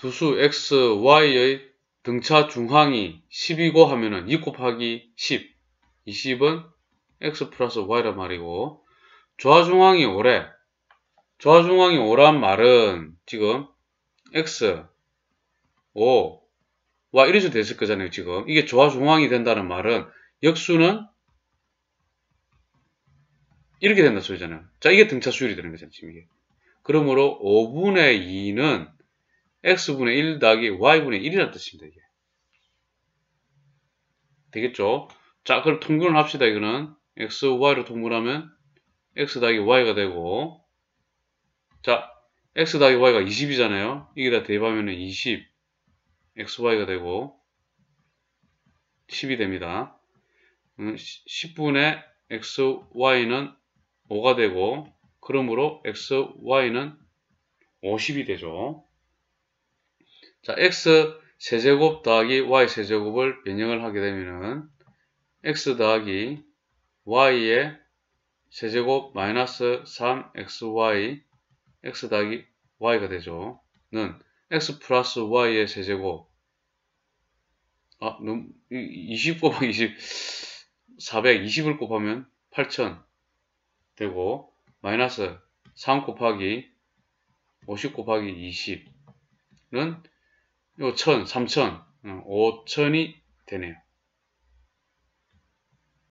두수 x, y의 등차 중항이 10이고 하면은 2 곱하기 10, 20은 x 플러스 y란 말이고, 좌중항이 5래. 좌중항이 5란 말은 지금 x, 5, y 이런 식으로 됐을 거잖아요. 지금 이게 좌중항이 된다는 말은 역수는 이렇게 된다 소리잖아요. 자, 이게 등차 수율이 되는 거잖아요. 지금 이게. 그러므로 5분의 2는 x분의 1 더하기 y분의 1이라는 뜻입니다. 이게. 되겠죠? 자, 그럼 통분을 합시다. 이거는 x, y로 통분하면 x 더하기 y가 되고, 자, x 더하기 y가 20이잖아요. 이게 다 대입하면 20, xy가 되고 10이 됩니다. 10분의 x, y는 5가 되고, 그러므로 x, y는 50이 되죠. 자, x 세제곱 더하기 y 세제곱을 변형을 하게 되면은 x 더하기 y의 세제곱 마이너스 3xy x 더하기 y가 되죠. 는 x 플러스 y의 세제곱 20 곱하기 20 420을 곱하면 8000 되고, 마이너스 3 곱하기 50 곱하기 20는 요 1000, 3000, 5000이 되네요.